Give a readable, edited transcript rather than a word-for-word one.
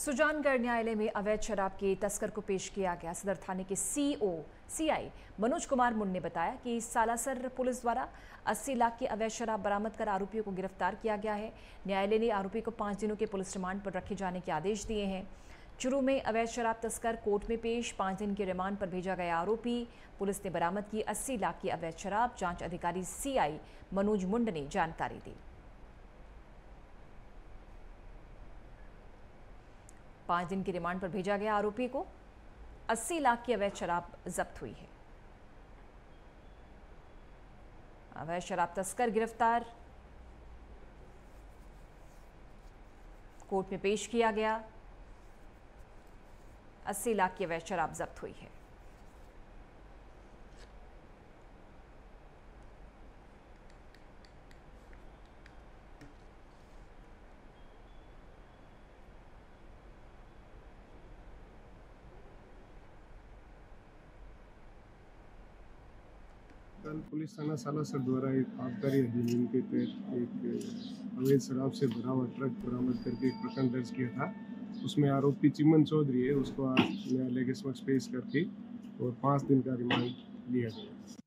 सुजानगढ़ न्यायालय में अवैध शराब के तस्कर को पेश किया गया। सदर थाने के सीआई मनोज कुमार मुंड ने बताया कि सालासर पुलिस द्वारा 80 लाख की अवैध शराब बरामद कर आरोपियों को गिरफ्तार किया गया है। न्यायालय ने आरोपी को 5 दिनों के पुलिस रिमांड पर रखे जाने के आदेश दिए हैं। चूरू में अवैध शराब तस्कर कोर्ट में पेश, 5 दिन के रिमांड पर भेजा गया आरोपी। पुलिस ने बरामद की 80 लाख की अवैध शराब। जांच अधिकारी सीआई मनोज मुंड ने जानकारी दी। 5 दिन के रिमांड पर भेजा गया आरोपी को 80 लाख की अवैध शराब जब्त हुई है। अवैध शराब तस्कर गिरफ्तार, कोर्ट में पेश किया गया। 80 लाख की अवैध शराब जब्त हुई है। पुलिस थाना सालासर द्वारा एक आबकारी अधिनियम के तहत एक अवैध शराब से भरा हुआ ट्रक बरामद करके एक प्रकरण दर्ज किया था। उसमें आरोपी चिमन चौधरी है, उसको आज न्यायालय के समक्ष पेश करके और 5 दिन का रिमांड लिया गया।